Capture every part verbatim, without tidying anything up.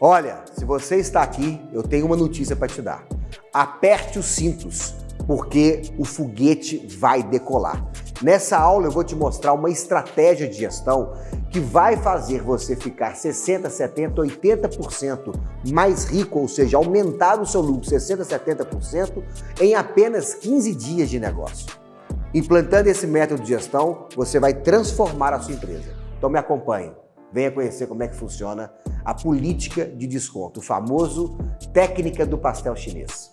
Olha, se você está aqui, eu tenho uma notícia para te dar. Aperte os cintos, porque o foguete vai decolar. Nessa aula eu vou te mostrar uma estratégia de gestão que vai fazer você ficar sessenta, setenta, oitenta por cento mais rico, ou seja, aumentar o seu lucro sessenta, setenta por cento em apenas quinze dias de negócio. Implantando esse método de gestão, você vai transformar a sua empresa. Então me acompanhe, venha conhecer como é que funciona a política de desconto, o famoso técnica do pastel chinês.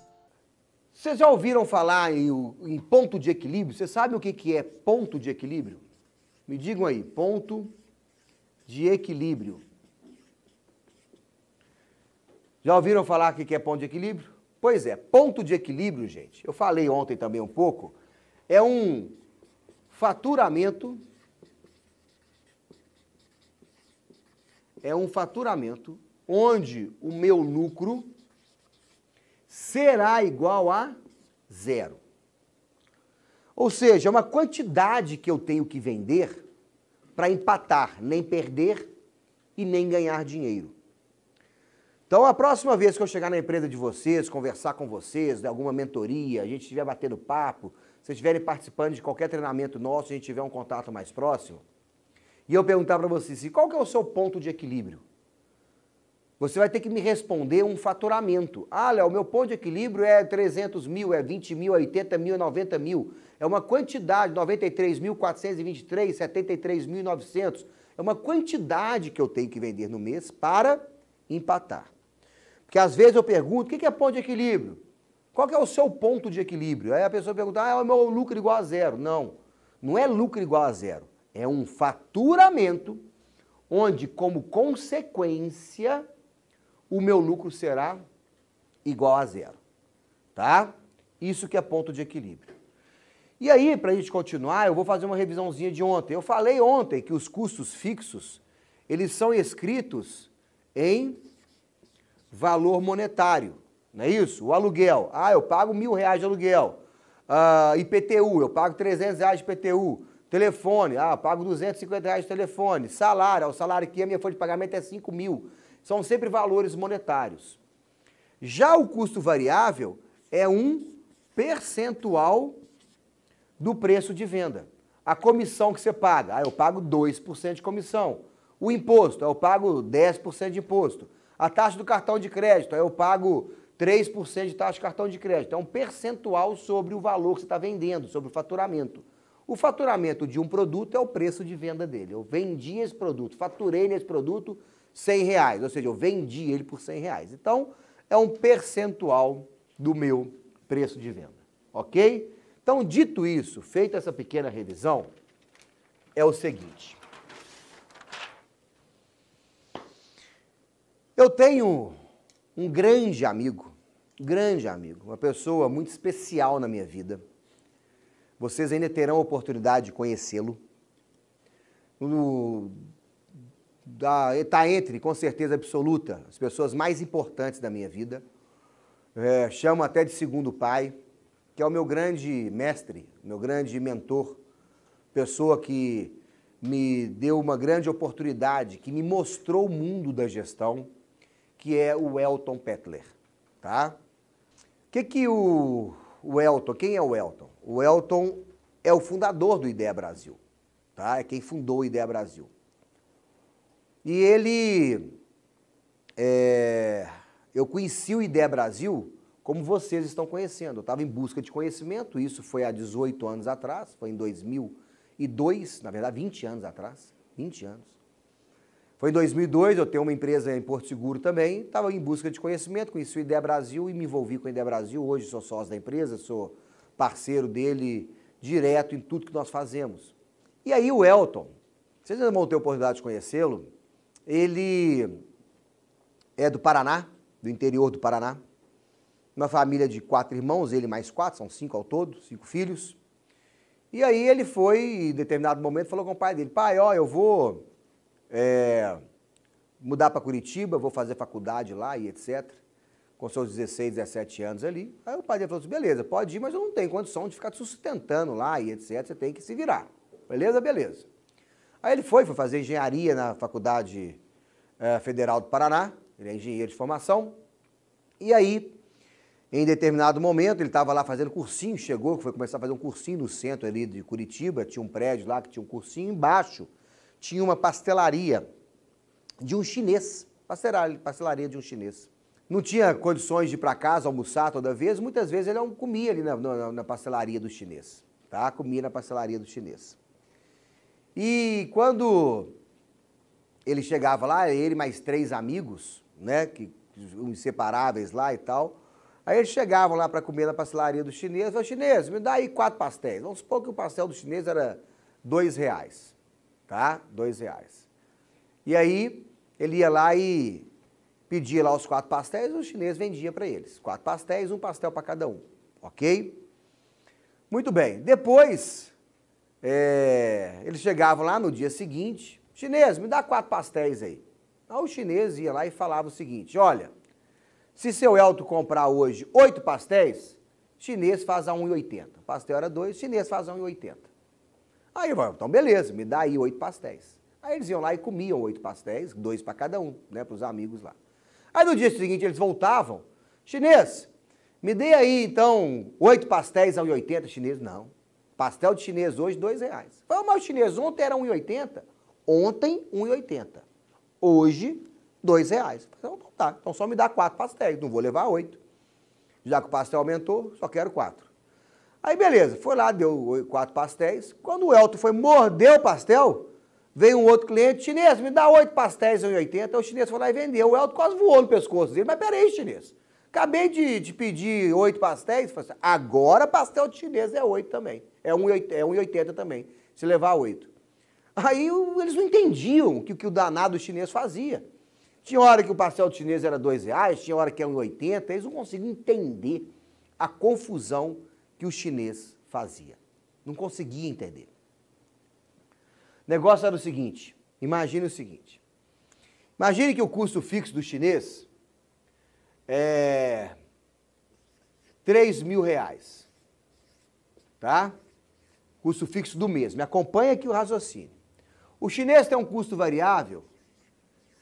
Vocês já ouviram falar em, em ponto de equilíbrio? Vocês sabem o que, que é ponto de equilíbrio? Me digam aí, ponto de equilíbrio. Já ouviram falar o que, que é ponto de equilíbrio? Pois é, ponto de equilíbrio, gente, eu falei ontem também um pouco, é um faturamento, é um faturamento onde o meu lucro será igual a zero. Ou seja, é uma quantidade que eu tenho que vender para empatar, nem perder e nem ganhar dinheiro. Então, a próxima vez que eu chegar na empresa de vocês, conversar com vocês, de alguma mentoria, a gente estiver batendo papo, se vocês estiverem participando de qualquer treinamento nosso, a gente tiver um contato mais próximo, e eu perguntar para vocês, e qual que é o seu ponto de equilíbrio? Você vai ter que me responder um faturamento. Ah, Léo, o meu ponto de equilíbrio é trezentos mil, é vinte mil, é oitenta mil, é noventa mil. É uma quantidade, noventa e três mil, quatrocentos e vinte e três, setenta e três mil e novecentos. É uma quantidade que eu tenho que vender no mês para empatar. Porque às vezes eu pergunto, o que é ponto de equilíbrio? Qual que é o seu ponto de equilíbrio? Aí a pessoa pergunta, ah, é o meu lucro igual a zero. Não, não é lucro igual a zero. É um faturamento onde, como consequência, o meu lucro será igual a zero, tá? Isso que é ponto de equilíbrio. E aí, para a gente continuar, eu vou fazer uma revisãozinha de ontem. Eu falei ontem que os custos fixos, eles são escritos em valor monetário, não é isso? O aluguel, ah, eu pago mil reais de aluguel. Uh, I P T U, eu pago trezentos reais de I P T U. Telefone, ah, eu pago duzentos e cinquenta reais de telefone. Salário, o salário que a minha folha de pagamento é cinco mil. São sempre valores monetários. Já o custo variável é um percentual do preço de venda. A comissão que você paga, ah, eu pago dois por cento de comissão. O imposto, eu pago dez por cento de imposto. A taxa do cartão de crédito, eu pago três por cento de taxa de cartão de crédito. É um percentual sobre o valor que você está vendendo, sobre o faturamento. O faturamento de um produto é o preço de venda dele. Eu vendi esse produto, faturei nesse produto cem reais, ou seja, eu vendi ele por cem reais. Então, é um percentual do meu preço de venda, ok? Então, dito isso, feita essa pequena revisão, é o seguinte. Eu tenho um grande amigo, grande amigo, uma pessoa muito especial na minha vida. Vocês ainda terão a oportunidade de conhecê-lo. No... Está entre, com certeza absoluta, as pessoas mais importantes da minha vida. É, chamo até de segundo pai, que é o meu grande mestre, meu grande mentor, pessoa que me deu uma grande oportunidade, que me mostrou o mundo da gestão, que é o Welton Petler. Tá? Que que o, o Welton, quem é o Welton? O Welton é o fundador do Ideia Brasil, tá? É quem fundou o Ideia Brasil. E ele, é, eu conheci o Ideia Brasil como vocês estão conhecendo. Eu estava em busca de conhecimento, isso foi há dezoito anos atrás, foi em dois mil e dois, na verdade vinte anos atrás, vinte anos. Foi em dois mil e dois, eu tenho uma empresa em Porto Seguro também, estava em busca de conhecimento, conheci o Ideia Brasil e me envolvi com o Ideia Brasil. Hoje sou sócio da empresa, sou parceiro dele direto em tudo que nós fazemos. E aí o Welton, vocês ainda vão ter a oportunidade de conhecê-lo. Ele é do Paraná, do interior do Paraná, uma família de quatro irmãos, ele mais quatro, são cinco ao todo, cinco filhos. E aí ele foi, em determinado momento, falou com o pai dele, pai, ó, eu vou é, mudar para Curitiba, vou fazer faculdade lá e et cetera, com seus dezesseis, dezessete anos ali. Aí o pai dele falou assim, beleza, pode ir, mas eu não tenho condição de ficar te sustentando lá e et cetera, você tem que se virar, beleza, beleza. Aí ele foi, foi fazer engenharia na Faculdade eh, Federal do Paraná, ele é engenheiro de formação, e aí, em determinado momento, ele estava lá fazendo cursinho, chegou, foi começar a fazer um cursinho no centro ali de Curitiba, tinha um prédio lá que tinha um cursinho, embaixo tinha uma pastelaria de um chinês, pastelaria de um chinês. Não tinha condições de ir para casa almoçar toda vez, muitas vezes ele não comia ali na, na, na pastelaria do chinês, tá? Comia na pastelaria do chinês. E quando ele chegava lá, ele mais três amigos, né, que, inseparáveis lá e tal, aí eles chegavam lá para comer na pastelaria do chinês, falaram, chinês, me dá aí quatro pastéis. Vamos supor que o pastel do chinês era dois reais, tá? Dois reais. E aí ele ia lá e pedia lá os quatro pastéis, o chinês vendia para eles. Quatro pastéis, um pastel para cada um, ok? Muito bem, depois é, eles chegavam lá no dia seguinte, chinês, me dá quatro pastéis aí. Aí o chinês ia lá e falava o seguinte, olha, se seu Elton comprar hoje oito pastéis, chinês faz a um real e oitenta. O pastel era dois, chinês faz a um real e oitenta. Aí eu falava, então beleza, me dá aí oito pastéis. Aí eles iam lá e comiam oito pastéis, dois para cada um, né, para os amigos lá. Aí no dia seguinte eles voltavam, chinês, me dê aí então oito pastéis a um real e oitenta, chinês, não. Pastel de chinês hoje, dois reais. Falei, mas o chinês ontem era um real e oitenta? Ontem, um real e oitenta. Hoje, dois reais. Então, tá. Então só me dá quatro pastéis, não vou levar oito. Já que o pastel aumentou, só quero quatro. Aí beleza, foi lá, deu quatro pastéis. Quando o Elton foi morder o pastel, veio um outro cliente, chinês, me dá oito pastéis a um real e oitenta. O chinês foi lá e vendeu. O Elton quase voou no pescoço dele. Mas peraí, chinês, acabei de, de pedir oito pastéis. Agora pastel de chinês é oito também. É um real e oitenta também, se levar oito. Aí eles não entendiam o que, que o danado chinês fazia. Tinha hora que o pastel do chinês era dois reais, tinha hora que era um real e oitenta, eles não conseguiam entender a confusão que o chinês fazia. Não conseguia entender. O negócio era o seguinte, imagine o seguinte. Imagine que o custo fixo do chinês é três mil reais, tá? Custo fixo do mês. Me acompanha aqui o raciocínio. O chinês tem um custo variável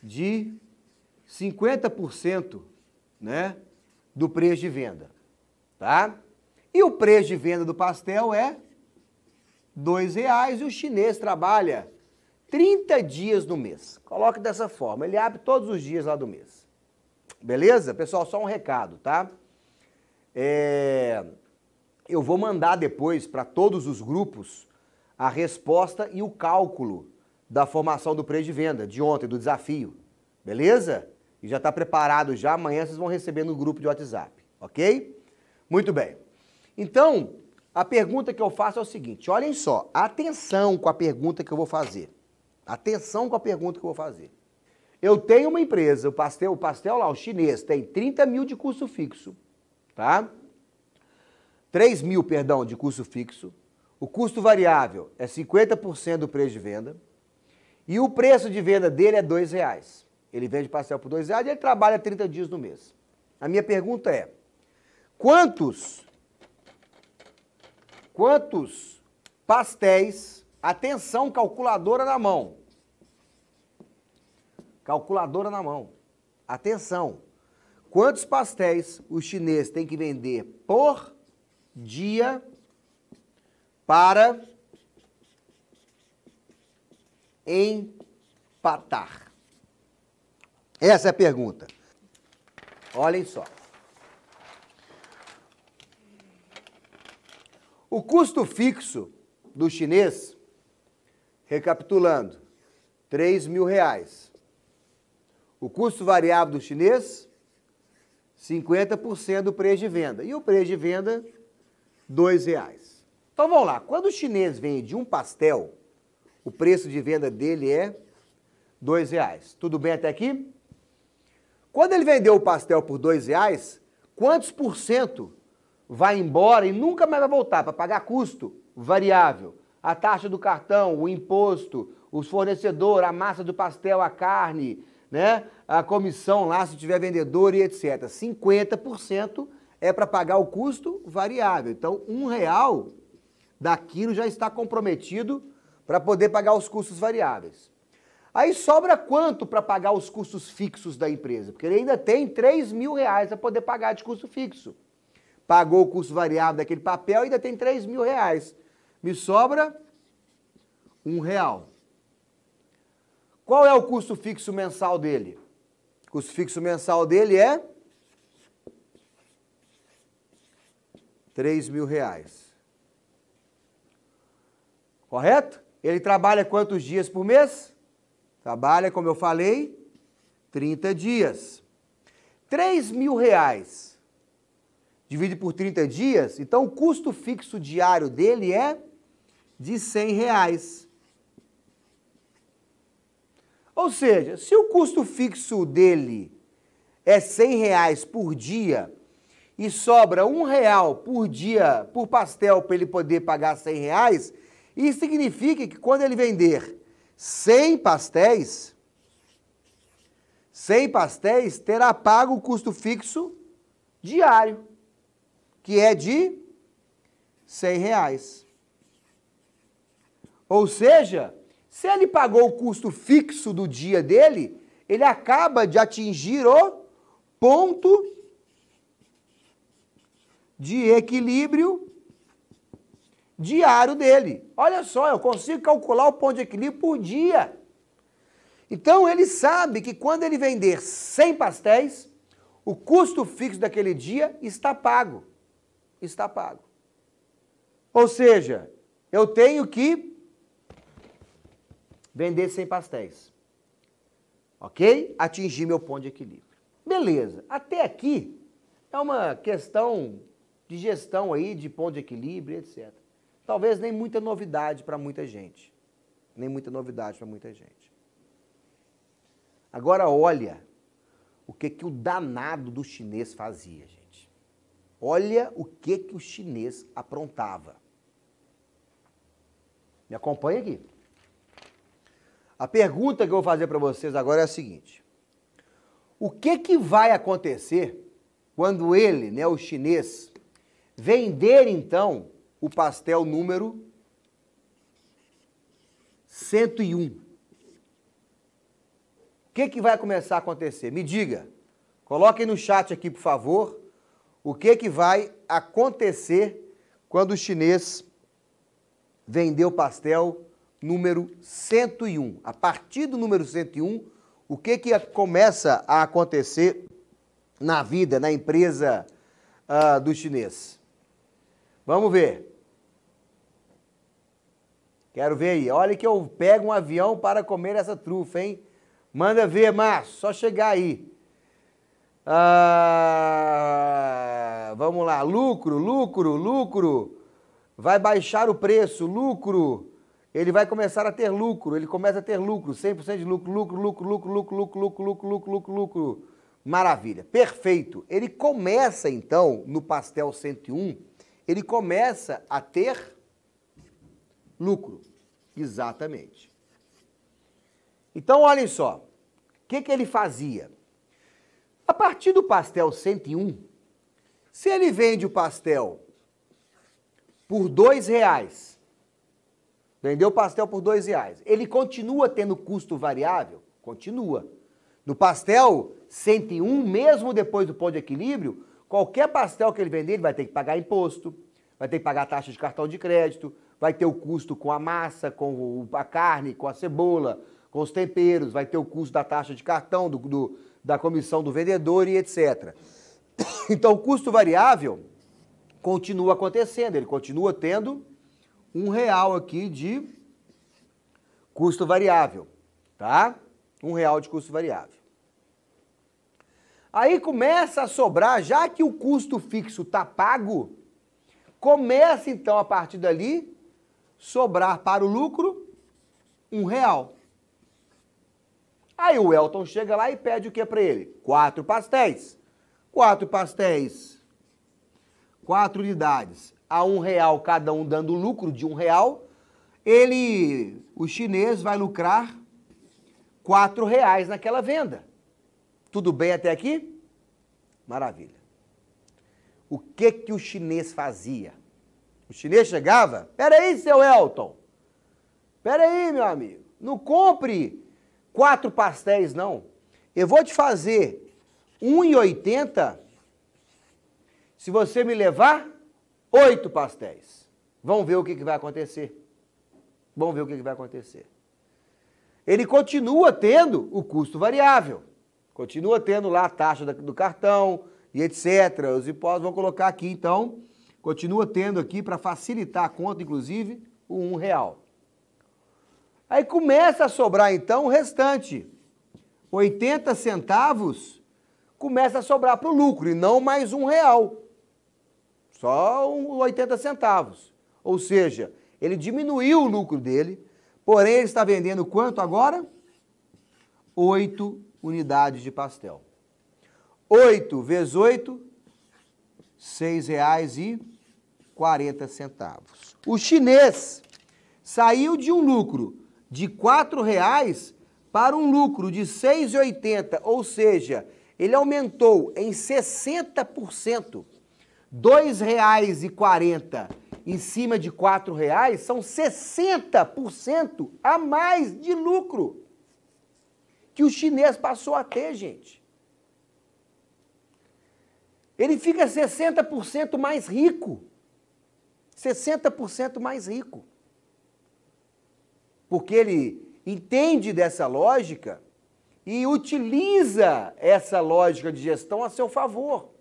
de cinquenta por cento, né, do preço de venda, tá? E o preço de venda do pastel é dois reais e o chinês trabalha trinta dias no mês. Coloque dessa forma, ele abre todos os dias lá do mês. Beleza? Pessoal, só um recado, tá? É... Eu vou mandar depois para todos os grupos a resposta e o cálculo da formação do preço de venda, de ontem, do desafio, beleza? E já está preparado já, amanhã vocês vão receber no grupo de WhatsApp, ok? Muito bem. Então, a pergunta que eu faço é o seguinte, olhem só, atenção com a pergunta que eu vou fazer. Atenção com a pergunta que eu vou fazer. Eu tenho uma empresa, o pastel, o pastel lá, o chinês, tem trinta mil de custo fixo, tá? três mil, perdão, de custo fixo. O custo variável é cinquenta por cento do preço de venda. E o preço de venda dele é dois reais. Ele vende pastel por dois reais e ele trabalha trinta dias no mês. A minha pergunta é, quantos, quantos pastéis, atenção, calculadora na mão. Calculadora na mão. Atenção. Quantos pastéis o chinês tem que vender por dia para empatar? Essa é a pergunta. Olhem só. O custo fixo do chinês, recapitulando, três mil reais. O custo variável do chinês, cinquenta por cento do preço de venda. E o preço de venda, dois reais. Então vamos lá. Quando o chinês vende um pastel, o preço de venda dele é dois reais. Tudo bem até aqui? Quando ele vendeu o pastel por dois reais, quantos por cento vai embora e nunca mais vai voltar para pagar custo variável? A taxa do cartão, o imposto, os fornecedores, a massa do pastel, a carne, né? A comissão lá se tiver vendedor e etcétera. cinquenta por cento é para pagar o custo variável. Então, um real daquilo já está comprometido para poder pagar os custos variáveis. Aí sobra quanto para pagar os custos fixos da empresa? Porque ele ainda tem três mil reais a poder pagar de custo fixo. Pagou o custo variável daquele papel e ainda tem três mil reais. Me sobra um real. Qual é o custo fixo mensal dele? O custo fixo mensal dele é três mil reais. Correto? Ele trabalha quantos dias por mês? Trabalha, como eu falei, trinta dias. três mil reais divide por trinta dias, então o custo fixo diário dele é de cem reais. Ou seja, se o custo fixo dele é cem reais por dia e sobra um real por dia por pastel para ele poder pagar cem reais, isso significa que quando ele vender cem pastéis, cem pastéis terá pago o custo fixo diário, que é de cem reais. Ou seja, se ele pagou o custo fixo do dia dele, ele acaba de atingir o ponto de equilíbrio diário dele. Olha só, eu consigo calcular o ponto de equilíbrio por dia. Então ele sabe que quando ele vender cem pastéis, o custo fixo daquele dia está pago. Está pago. Ou seja, eu tenho que vender cem pastéis. Ok? Atingir meu ponto de equilíbrio. Beleza. Até aqui é uma questão de gestão aí, de ponto de equilíbrio, etcétera. Talvez nem muita novidade para muita gente. Nem muita novidade para muita gente. Agora olha o que, que o danado do chinês fazia, gente. Olha o que, que o chinês aprontava. Me acompanha aqui. A pergunta que eu vou fazer para vocês agora é a seguinte. O que, que vai acontecer quando ele, né, o chinês, vender então o pastel número cento e um. O que, que vai começar a acontecer? Me diga, coloquem no chat aqui, por favor, o que, que vai acontecer quando o chinês vender o pastel número cento e um. A partir do número cento e um, o que, que começa a acontecer na vida, na empresa uh, do chinês? Vamos ver. Quero ver aí. Olha que eu pego um avião para comer essa trufa, hein? Manda ver, Márcio. Só chegar aí. Ah, vamos lá. Lucro, lucro, lucro. Vai baixar o preço. Lucro. Ele vai começar a ter lucro. Ele começa a ter lucro. cem por cento de lucro, lucro, lucro, lucro, lucro, lucro, lucro, lucro, lucro, lucro, lucro. Maravilha. Perfeito. Ele começa, então, no pastel cento e um, ele começa a ter lucro. Exatamente. Então, olhem só. O que, que ele fazia? A partir do pastel cento e um, se ele vende o pastel por dois reais, vendeu o pastel por dois reais, ele continua tendo custo variável? Continua. No pastel cento e um, mesmo depois do ponto de equilíbrio, qualquer pastel que ele vender, ele vai ter que pagar imposto, vai ter que pagar taxa de cartão de crédito, vai ter o custo com a massa, com a carne, com a cebola, com os temperos, vai ter o custo da taxa de cartão, do, do, da comissão do vendedor e etcétera. Então o custo variável continua acontecendo, ele continua tendo um real aqui de custo variável, tá? Um real de custo variável. Aí começa a sobrar, já que o custo fixo está pago, começa então a partir dali sobrar para o lucro um real. Aí o Welton chega lá e pede o que para ele? Quatro pastéis. Quatro pastéis, quatro unidades, a um real cada um, dando lucro de um real, ele, o chinês, vai lucrar quatro reais naquela venda. Tudo bem até aqui? Maravilha. O que que o chinês fazia? O chinês chegava, peraí, seu Welton, peraí, meu amigo, não compre quatro pastéis, não. Eu vou te fazer um real e oitenta se você me levar oito pastéis. Vamos ver o que, que vai acontecer. Vamos ver o que, que vai acontecer. Ele continua tendo o custo variável. Continua tendo lá a taxa do cartão e etcétera. Os impostos vão colocar aqui, então, continua tendo aqui, para facilitar a conta, inclusive, o um real. Aí começa a sobrar, então, o restante. oitenta centavos começa a sobrar para o lucro, e não mais um real. Só um oitenta centavos. Ou seja, ele diminuiu o lucro dele, porém ele está vendendo quanto agora? oito unidades de pastel. oito vezes oito, seis reais e quarenta centavos. O chinês saiu de um lucro de quatro reais para um lucro de seis reais e oitenta centavos, ou seja, ele aumentou em sessenta por cento. dois reais e quarenta centavos em cima de quatro reais são sessenta por cento a mais de lucro que o chinês passou a ter, gente. Ele fica sessenta por cento mais rico. sessenta por cento mais rico. Porque ele entende dessa lógica e utiliza essa lógica de gestão a seu favor.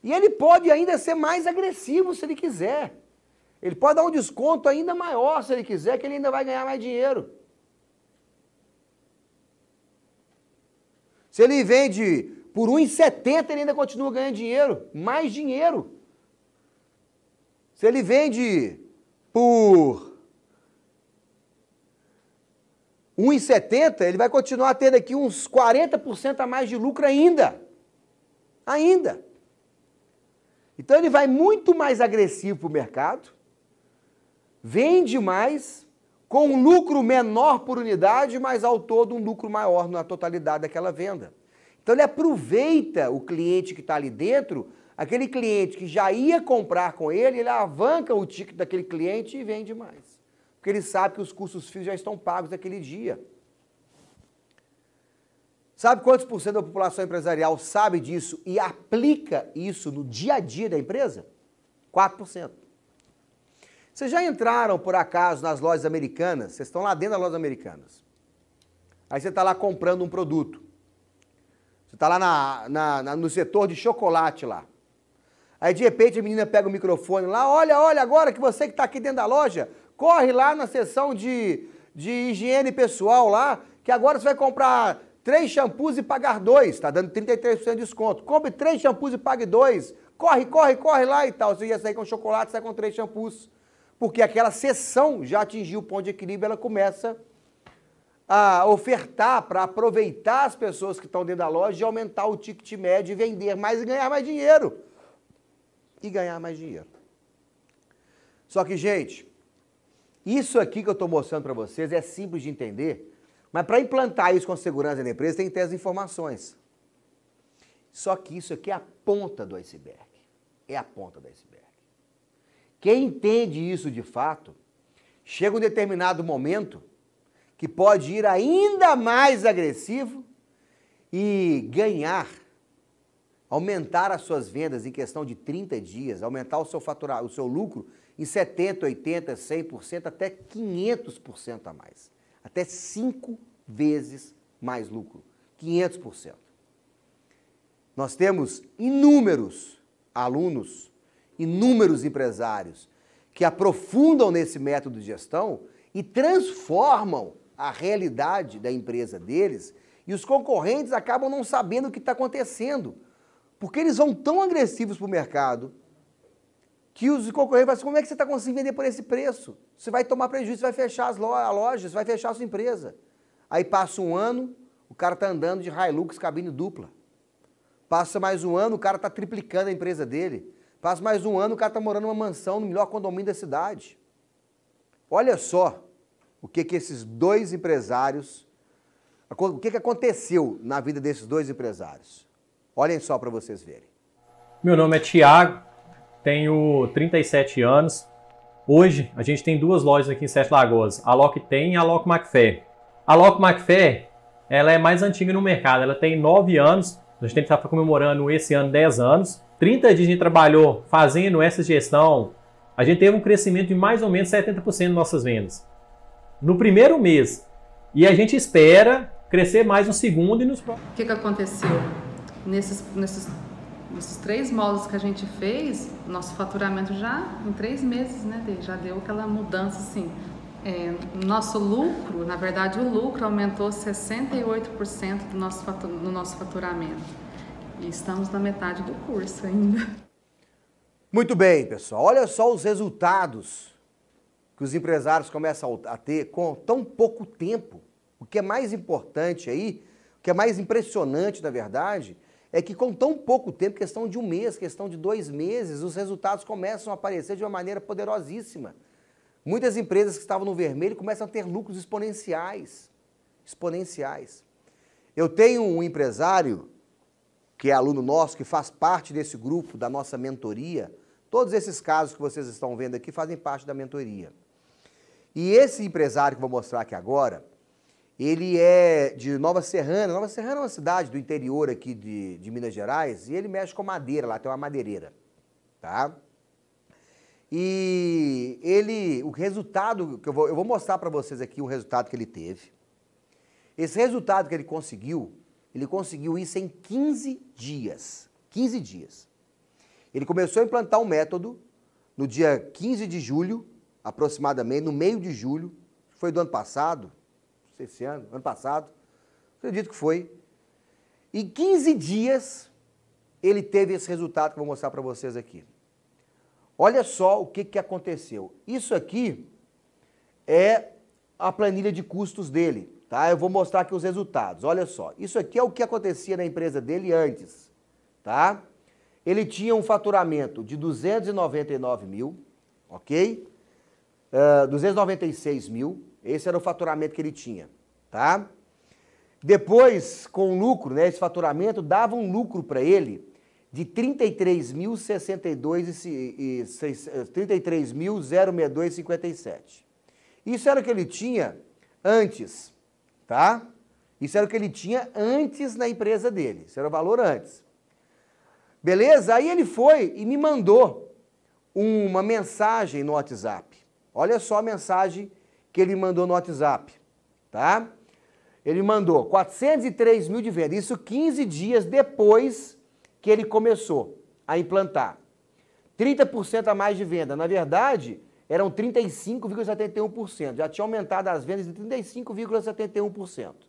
E ele pode ainda ser mais agressivo se ele quiser. Ele pode dar um desconto ainda maior se ele quiser, que ele ainda vai ganhar mais dinheiro. Se ele vende por um real e setenta centavos, ele ainda continua ganhando dinheiro, mais dinheiro. Se ele vende por um real e setenta centavos, ele vai continuar tendo aqui uns quarenta por cento a mais de lucro ainda. Ainda. Então ele vai muito mais agressivo para o mercado, vende mais, com um lucro menor por unidade, mas ao todo um lucro maior na totalidade daquela venda. Então ele aproveita o cliente que está ali dentro, aquele cliente que já ia comprar com ele, ele alavanca o ticket daquele cliente e vende mais. Porque ele sabe que os custos fixos já estão pagos naquele dia. Sabe quantos por cento da população empresarial sabe disso e aplica isso no dia a dia da empresa? quatro por cento. Vocês já entraram, por acaso, nas Lojas Americanas? Vocês estão lá dentro das Lojas Americanas. Aí você está lá comprando um produto. Você está lá na, na, na, no setor de chocolate lá. Aí, de repente, a menina pega o microfone lá, olha, olha, agora que você que está aqui dentro da loja, corre lá na seção de, de higiene pessoal lá, que agora você vai comprar três shampoos e pagar dois, está dando trinta e três por cento de desconto. Compre três shampoos e pague dois. Corre, corre, corre lá e tal. Você ia sair com chocolate, sai com três shampoos. Porque aquela seção já atingiu o ponto de equilíbrio, ela começa a ofertar para aproveitar as pessoas que estão dentro da loja e aumentar o ticket médio e vender mais e ganhar mais dinheiro. E ganhar mais dinheiro. Só que, gente, isso aqui que eu estou mostrando para vocês é simples de entender. Mas para implantar isso com segurança na empresa, tem que ter as informações. Só que isso aqui é a ponta do iceberg. É a ponta do iceberg. Quem entende isso de fato, chega um determinado momento que pode ir ainda mais agressivo e ganhar, aumentar as suas vendas em questão de trinta dias, aumentar o seu faturamento, o seu lucro em setenta por cento, oitenta por cento, cem por cento, até quinhentos por cento a mais. Até cinco vezes mais lucro, quinhentos por cento. Nós temos inúmeros alunos, inúmeros empresários que aprofundam nesse método de gestão e transformam a realidade da empresa deles, e os concorrentes acabam não sabendo o que está acontecendo, porque eles vão tão agressivos para o mercado que os concorrentes falam assim, como é que você está conseguindo vender por esse preço? Você vai tomar prejuízo, você vai fechar as lo- a loja, você vai fechar a sua empresa. Aí passa um ano, o cara está andando de Hilux, cabine dupla. Passa mais um ano, o cara está triplicando a empresa dele. Passa mais um ano, o cara está morando numa mansão, no melhor condomínio da cidade. Olha só o que, que esses dois empresários, o que, que aconteceu na vida desses dois empresários. Olhem só para vocês verem. Meu nome é Thiago. Tenho trinta e sete anos. Hoje a gente tem duas lojas aqui em Sete Lagoas, a Loc Tem e a Loc McFair. A Loc McFair ela é mais antiga no mercado, ela tem nove anos, a gente está comemorando esse ano dez anos, trinta dias a gente trabalhou fazendo essa gestão, a gente teve um crescimento de mais ou menos setenta por cento de nossas vendas no primeiro mês, e a gente espera crescer mais no segundo e nos próximos. O que que aconteceu? Nesses, nesses, nesses três moldes que a gente fez, nosso faturamento já em três meses, né, já deu aquela mudança assim. É, nosso lucro, na verdade o lucro aumentou sessenta e oito por cento do nosso, fatu, do nosso faturamento. E estamos na metade do curso ainda. Muito bem, pessoal. Olha só os resultados que os empresários começam a ter com tão pouco tempo. O que é mais importante aí, o que é mais impressionante, na verdade, é que com tão pouco tempo, questão de um mês, questão de dois meses, os resultados começam a aparecer de uma maneira poderosíssima. Muitas empresas que estavam no vermelho começam a ter lucros exponenciais. Exponenciais. Eu tenho um empresário, que é aluno nosso, que faz parte desse grupo, da nossa mentoria. Todos esses casos que vocês estão vendo aqui fazem parte da mentoria. E esse empresário que eu vou mostrar aqui agora, ele é de Nova Serrana. Nova Serrana é uma cidade do interior aqui de, de Minas Gerais, e ele mexe com madeira, lá tem uma madeireira, tá? E ele, o resultado, que eu vou, eu vou mostrar para vocês aqui o resultado que ele teve. Esse resultado que ele conseguiu, ele conseguiu isso em quinze dias. quinze dias. Ele começou a implantar um método no dia quinze de julho, aproximadamente, no meio de julho, foi do ano passado, não sei se esse ano, ano passado, acredito que foi. Em quinze dias, ele teve esse resultado que eu vou mostrar para vocês aqui. Olha só o que que aconteceu. Isso aqui é a planilha de custos dele, tá? Eu vou mostrar aqui os resultados, olha só. Isso aqui é o que acontecia na empresa dele antes, tá? Ele tinha um faturamento de duzentos e noventa e nove mil, ok? Uh, duzentos e noventa e seis mil, esse era o faturamento que ele tinha, tá? Depois, com lucro, né, esse faturamento dava um lucro para ele de trinta e três mil e sessenta e dois, trinta e três mil, zero sessenta e dois cinquenta e sete. Isso era o que ele tinha antes, tá? Isso era o que ele tinha antes na empresa dele, isso era o valor antes. Beleza? Aí ele foi e me mandou uma mensagem no WhatsApp. Olha só a mensagem que ele mandou no WhatsApp, tá? Ele mandou quatrocentos e três mil de venda, isso quinze dias depois que ele começou a implantar. trinta por cento a mais de venda. Na verdade, eram trinta e cinco vírgula setenta e um por cento. Já tinha aumentado as vendas de trinta e cinco vírgula setenta e um por cento.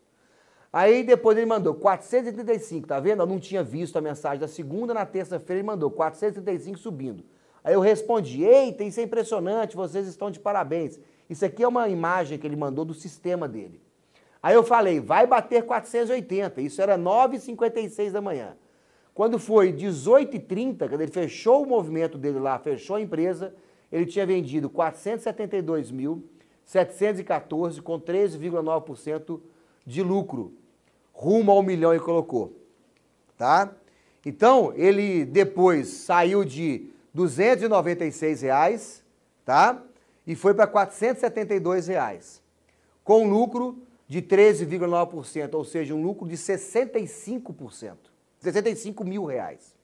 Aí depois ele mandou quatrocentos e trinta e cinco, tá vendo? Eu não tinha visto a mensagem da segunda, na terça-feira ele mandou quatrocentos e trinta e cinco subindo. Aí eu respondi, eita, isso é impressionante, vocês estão de parabéns. Isso aqui é uma imagem que ele mandou do sistema dele. Aí eu falei, vai bater quatrocentos e oitenta, isso era nove e cinquenta e seis da manhã. Quando foi dezoito e trinta, quando ele fechou o movimento dele lá, fechou a empresa, ele tinha vendido quatrocentos e setenta e dois mil, setecentos e quatorze com treze vírgula nove por cento de lucro. Rumo ao milhão ele colocou, tá? Então, ele depois saiu de duzentos e noventa e seis reais, tá? E foi para quatrocentos e setenta e dois reais, com lucro de treze vírgula nove por cento, ou seja, um lucro de sessenta e cinco por cento. sessenta e cinco mil reais.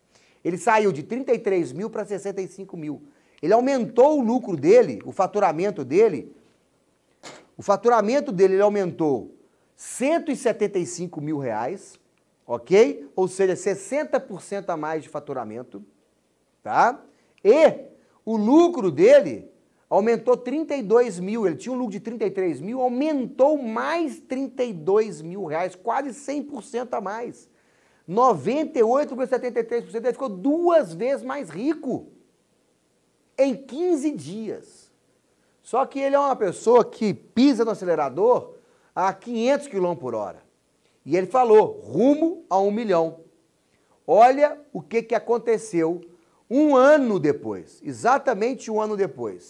Ele saiu de trinta e três mil para sessenta e cinco mil. Ele aumentou o lucro dele, o faturamento dele. O faturamento dele ele aumentou cento e setenta e cinco mil reais, ok? Ou seja, sessenta por cento a mais de faturamento, tá? E o lucro dele aumentou trinta e dois mil. Ele tinha um lucro de trinta e três mil, aumentou mais trinta e dois mil reais, quase cem por cento a mais. noventa e oito vírgula setenta e três por cento, ele ficou duas vezes mais rico em quinze dias. Só que ele é uma pessoa que pisa no acelerador a quinhentos quilômetros por hora. E ele falou, rumo a um milhão. Olha o que que aconteceu um ano depois, exatamente um ano depois.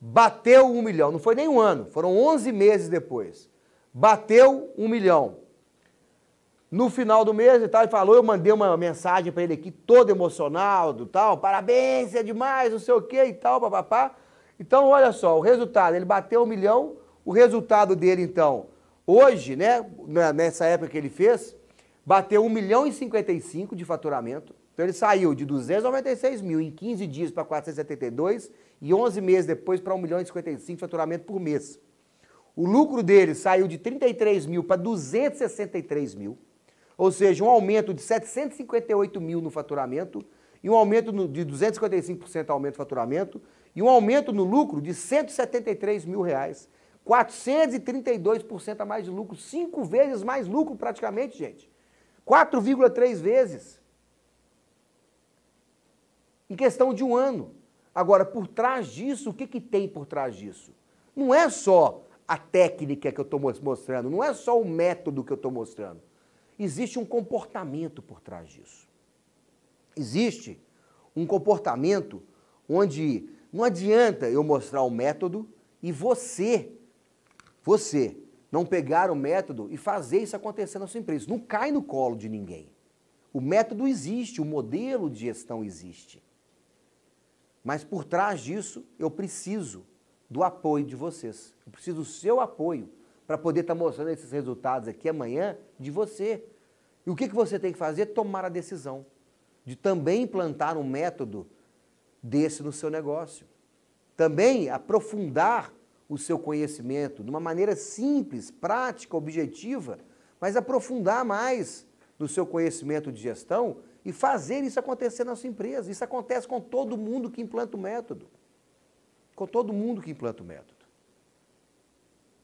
Bateu um milhão, não foi nem um ano, foram onze meses depois. Bateu um milhão. No final do mês e tal, ele falou, eu mandei uma mensagem para ele aqui, todo emocionado, tal, parabéns, é demais, não sei o que e tal, papapá. Então, olha só, o resultado, ele bateu um milhão, o resultado dele, então, Hoje, né, nessa época que ele fez, bateu um milhão e cinquenta e cinco de faturamento. Então ele saiu de duzentos e noventa e seis mil em quinze dias para quatrocentos e setenta e dois e onze meses depois para um milhão e cinquenta e cinco de faturamento por mês. O lucro dele saiu de trinta e três mil para duzentos e sessenta e três mil, ou seja, um aumento de setecentos e cinquenta e oito mil no faturamento e um aumento no, de duzentos e cinquenta e cinco por cento aumento do faturamento e um aumento no lucro de cento e setenta e três mil reais. quatrocentos e trinta e dois por cento a mais de lucro, cinco vezes mais lucro praticamente, gente. quatro vírgula três vezes. Em questão de um ano. Agora, por trás disso, o que, que tem por trás disso? Não é só a técnica que eu estou mostrando, não é só o método que eu estou mostrando. Existe um comportamento por trás disso. Existe um comportamento onde não adianta eu mostrar o método e você... Você não pegar o método e fazer isso acontecer na sua empresa. Não cai no colo de ninguém. O método existe, o modelo de gestão existe. Mas por trás disso, eu preciso do apoio de vocês. Eu preciso do seu apoio para poder estar mostrando esses resultados aqui amanhã de você. E o que que você tem que fazer? Tomar a decisão de também implantar um método desse no seu negócio. Também aprofundar o seu conhecimento, de uma maneira simples, prática, objetiva, mas aprofundar mais no seu conhecimento de gestão e fazer isso acontecer na sua empresa. Isso acontece com todo mundo que implanta o método. Com todo mundo que implanta o método.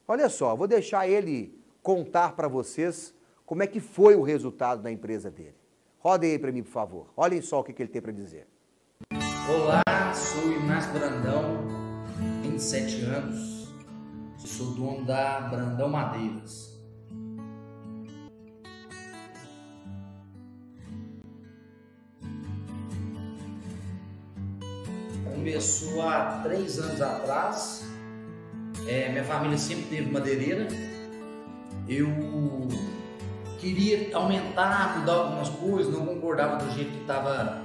Olha só, vou deixar ele contar para vocês como é que foi o resultado da empresa dele. Rodem aí para mim, por favor. Olhem só o que ele tem para dizer. Olá, sou Inácio Brandão, vinte e sete anos, sou dono da Brandão Madeiras. Começou há três anos atrás, é, minha família sempre teve madeireira, eu queria aumentar, mudar algumas coisas, não concordava do jeito que estava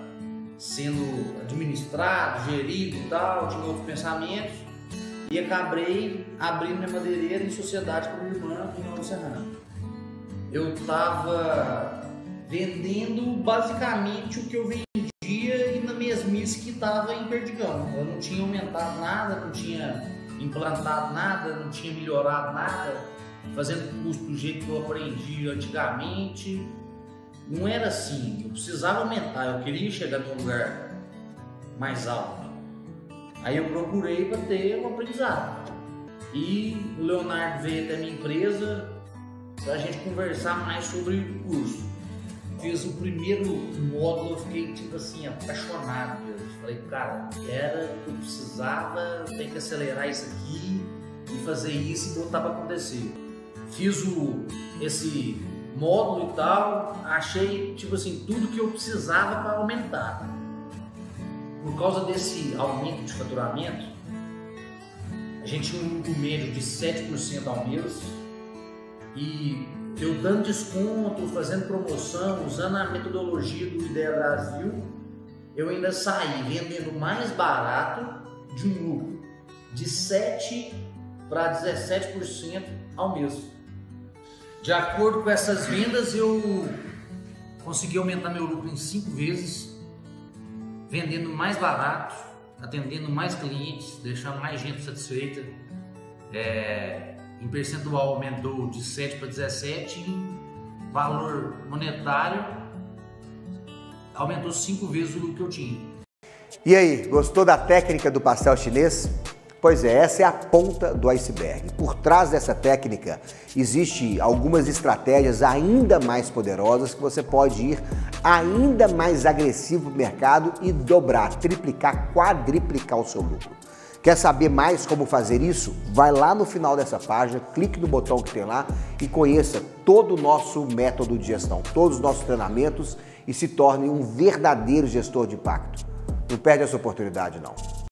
sendo administrado, gerido e tal, tinha outros pensamentos. E acabei abrindo minha madeireira em sociedade com a minha irmã em Nova Serrana. Eu estava vendendo basicamente o que eu vendia e na mesmice que estava em Perdigão. Eu não tinha aumentado nada, não tinha implantado nada, não tinha melhorado nada, fazendo curso do jeito que eu aprendi antigamente. Não era assim, eu precisava aumentar, eu queria chegar num lugar mais alto. Aí eu procurei para ter um aprendizado. E o Leonardo veio até a minha empresa para a gente conversar mais sobre o curso. Fiz o primeiro módulo, eu fiquei tipo assim, apaixonado mesmo. Falei, cara, era o que eu precisava, tem que acelerar isso aqui e fazer isso e botar para acontecer. Fiz o, esse módulo e tal, achei tipo assim, tudo que eu precisava para aumentar. Por causa desse aumento de faturamento, a gente tinha um lucro médio de sete por cento ao mês e eu dando desconto, fazendo promoção, usando a metodologia do Ideia Brasil, eu ainda saí vendendo mais barato de um lucro de sete por cento para dezessete por cento ao mês. De acordo com essas vendas, eu consegui aumentar meu lucro em cinco vezes. Vendendo mais barato, atendendo mais clientes, deixando mais gente satisfeita. É, em percentual aumentou de sete para dezessete, em valor monetário aumentou cinco vezes o que eu tinha. E aí, gostou da técnica do pastel chinês? Pois é, essa é a ponta do iceberg. Por trás dessa técnica existe algumas estratégias ainda mais poderosas que você pode ir ainda mais agressivo no mercado e dobrar, triplicar, quadriplicar o seu lucro. Quer saber mais como fazer isso? Vai lá no final dessa página, clique no botão que tem lá e conheça todo o nosso método de gestão, todos os nossos treinamentos e se torne um verdadeiro gestor de impacto. Não perde essa oportunidade, não.